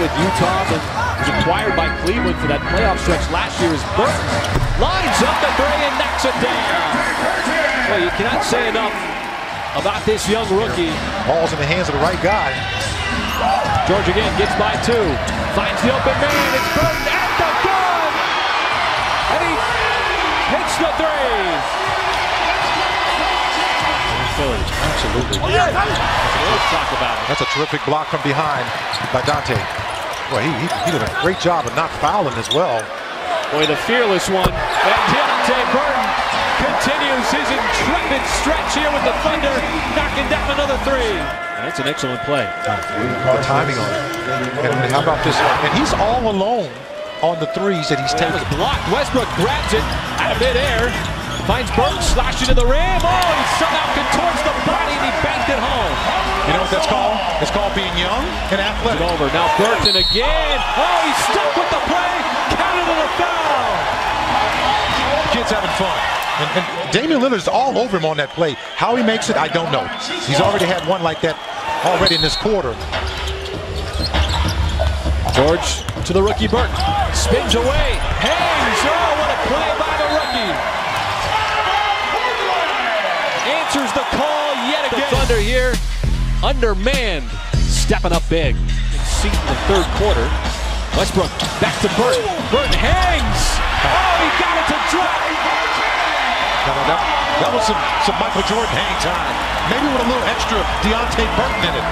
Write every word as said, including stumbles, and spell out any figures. with Utah, but was acquired by Cleveland for that playoff stretch last year. Is Burton lines up the three and knocks it down. Well, you cannot say enough about this young rookie. Ball's in the hands of the right guy. George again gets by two, finds the open man. It's Burton at the gun, and he hits the three. Absolutely. Talk about it. That's a terrific block from behind by Dante. Boy, he, he did a great job of not fouling as well. Boy, the fearless one. And Deonte Burton continues his intrepid stretch here with the Thunder, knocking down another three. And that's an excellent play. The timing on it. And how about this one? And he's all alone on the threes that he's taking. That was blocked. Westbrook grabs it out of midair. Finds Burton slashing to the rim. Oh, he somehow contorts the body and he banked it home. You know what that's called? It's called being young and athletic. It's over. Now Burton again. Oh, he's stuck with the play. Counted to the foul. Kid's having fun. And, and Damian Lillard's all over him on that play. How he makes it, I don't know. He's already had one like that already in this quarter. George to the rookie Burton. Spins away. Hangs. Oh, what a play by the rookie. Answers the call yet again. The Thunder here, undermanned, stepping up big. Seat in the third quarter. Westbrook back to Burton. Burton hangs. Oh, he got it to drop. No, no, that, that was some, some Michael Jordan hang time. Maybe with a little extra Deonte Burton in it.